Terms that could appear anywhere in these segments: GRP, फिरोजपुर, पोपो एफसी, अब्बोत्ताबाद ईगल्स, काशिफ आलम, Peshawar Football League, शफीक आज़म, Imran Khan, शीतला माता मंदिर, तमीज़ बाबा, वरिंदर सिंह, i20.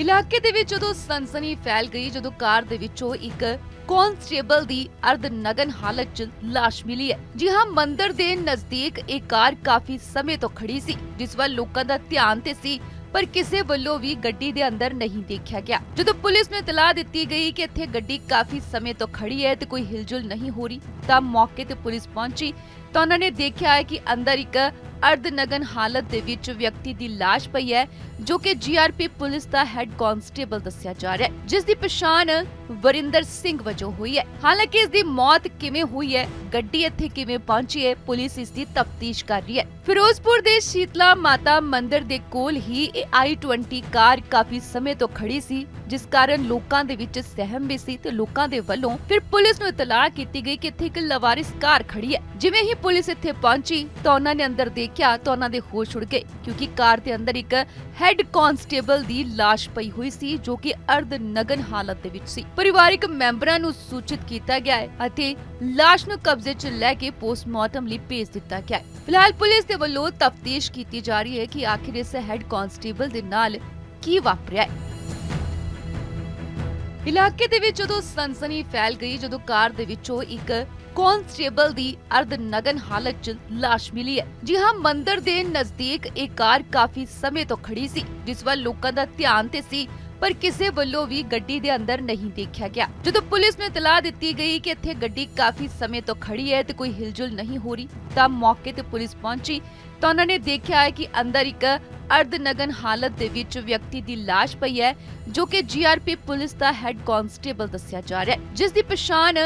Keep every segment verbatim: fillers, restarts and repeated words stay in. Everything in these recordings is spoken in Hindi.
इलाके दे विच जदों सनसनी फैल गई जदों कार दे विचों एक कांस्टेबल दी अर्ध नगन हालत च लाश मिली है। जी हां, मंदिर दे नजदीक एक कार काफी समय तो खड़ी सी जिस वल लोकां दा ध्यान ते सी पर किसी वल्लों भी गड्डी दे अंदर नहीं देखा गया। जदों पुलिस ने इतला दित्ती गई कि इत्थे गड्डी काफी समय तो खड़ी है ते कोई हिलजुल नहीं हो रही तां मौके ते पुलिस पहुंची तो उन्होंने देखा है कि अंदर एक अर्ध नगन हालत दे विच व्यक्ति दी लाश पई है जो कि जी आर पी पुलिस दा हेड कांस्टेबल दस्सिया जा रहा है जिस दी पछाण वरिंदर सिंह वजों हुई है। हालांकि इसकी मौत किवें हुई है, गड्डी इत्थे किवें पहुंची है, पुलिस इसकी तफ्तीश कर रही है। फिरोजपुर दे शीतला माता मंदिर दे कोल ही आई ट्वेंटी कार काफी समय तो खड़ी सी जिस कारण लोकां दे विच सहम भी सी ते लोकां दे वल्लों फिर पुलिस नूं इतलाह कीती गई कि इत्थे इक लवारिस कार खड़ी है। जिवें ही पुलिस इत्थे पहुंची तो उन्होंने अंदर देखा तो उन्होंने होश उड़ गए क्योंकि कार दे अंदर एक हेड कांस्टेबल दी लाश पई हुई सी जो कि अर्ध नगन हालत दे विच सी। परिवारिक मैंबरां नूं सूचित कीता गया है अते लाश नूं कब्जे च लै के पोस्टमार्टम लई भेज दित्ता गया है। फिलहाल पुलिस दे वल्लों तफ्तीश कीती जा रही है कि आखिर इस हेड कांस्टेबल दे नाल की वापरिया है। इलाके दे विच जदों सनसनी फैल गई जदों कार दे विचों एक कांस्टेबल दी अर्ध नगन हालत च लाश मिली है। जी हां, मंदिर दे नजदीक एक कार काफी समय तो खड़ी सी जिस वल लोकां दा ध्यान ते सी पर किसी वल्लों भी गड्डी दे अंदर नहीं देखा गया। जदों पुलिस ने इतलाह दित्ती गई कि इत्थे गड्डी काफी समय तो खड़ी है ते कोई हिलजुल नहीं हो रही तां मौके ते पुलिस पहुंची तो उन्होंने देखा है कि अंदर एक अर्ध नगन हालत दे विच व्यक्ति दी लाश पई है जो कि जी आर पी पुलिस दा हेड कांस्टेबल दस्सिया जा रहा है जिस दी पछाण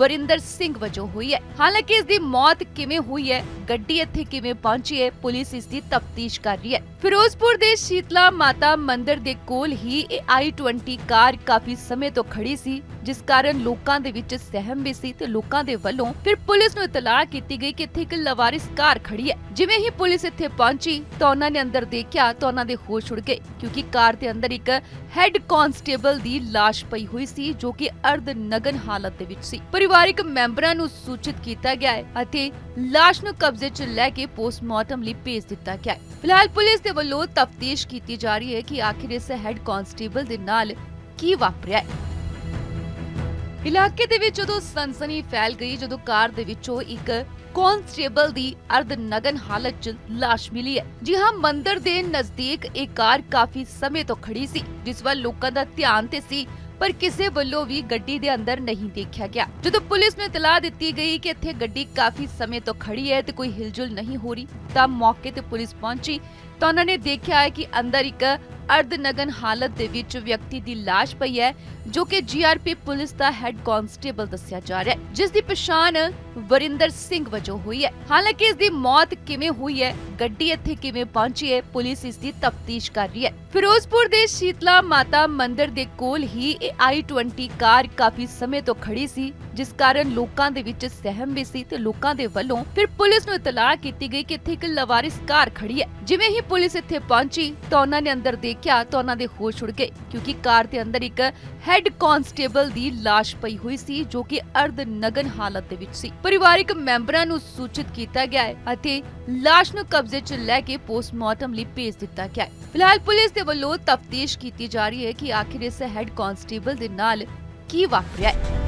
वरिंदर सिंह वजों हुई है। हालांकि इसकी मौत किवें हुई है, गड्डी इत्थे किवें पहुंची है, पुलिस इसकी तफ्तीश कर रही है। फिरोजपुर दे शीतला माता मंदिर दे कोल ही आई ट्वेंटी कार काफी समय तो खड़ी सी जिस कारण लोकां दे विच सहम भी सी ते लोकां दे वल्लों फिर पुलिस नूं इतलाह कीती गई कि इत्थे इक लवारिस कार खड़ी है। जिवें ही पुलिस इत्थे पहुंची तो उन्होंने अंदर देखा तो उन्होंने होश उड़ गए क्योंकि कार दे अंदर एक हेड कांस्टेबल दी लाश पई हुई सी जो कि अर्ध नगन हालत दे विच सी। परिवारिक मैंबरां नूं सूचित कीता गया है अते लाश नूं कब्जे च लै के पोस्टमार्टम लई भेज दित्ता गया है। फिलहाल पुलिस दे वल्लों तफ्तीश कीती जा रही है कि आखिर इस हेड कांस्टेबल दे नाल की वापरिया है। इलाके दे विच जदों सनसनी फैल गई जदों कार दे विचों एक कांस्टेबल दी अर्ध नगन हालत च लाश मिली है। जी हां, मंदिर दे नजदीक एक कार काफी समय तो खड़ी सी जिस वल लोकां दा ध्यान ते सी पर किसी वल्लों भी गड्डी दे अंदर नहीं देखा गया। जदों पुलिस ने इतलाह दित्ती गई कि इत्थे गड्डी काफी समय तो खड़ी है ते कोई हिलजुल नहीं हो रही तां मौके ते पुलिस पहुंची तो उन्होंने देखा है कि अंदर एक अर्ध नगन हालत दे विच व्यक्ति दी लाश पई है जो कि जी आर पी पुलिस दा हेड कांस्टेबल दस्सिया जा रहा है जिस दी पछाण वरिंदर सिंह वजों हुई है। हालांकि इसकी मौत किवें हुई है, गड्डी इत्थे किवें पहुंची है, पुलिस इसकी तफ्तीश कर रही है। फिरोजपुर दे शीतला माता मंदिर दे कोल ही आई ट्वेंटी कार काफी समय तो खड़ी सी जिस कारण लोकां दे विच सहम भी सी ते लोकां दे वल्लों फिर पुलिस नूं इतलाह कीती गई कि इत्थे इक लवारिस कार खड़ी है। जिवें ही पुलिस इत्थे पहुंची तो उन्होंने अंदर देखा तो उन्होंने होश उड़ गए क्योंकि कार दे अंदर एक हेड कांस्टेबल दी लाश पई हुई सी जो कि अर्ध नगन हालत दे विच सी। परिवारिक मैंबरां नूं सूचित कीता गया है अते लाश नूं कब्जे च लै के पोस्टमार्टम लई भेज दित्ता गया है। फिलहाल पुलिस दे वल्लों तफ्तीश कीती जा रही है कि आखिर इस हेड कांस्टेबल दे नाल की वापरिया है।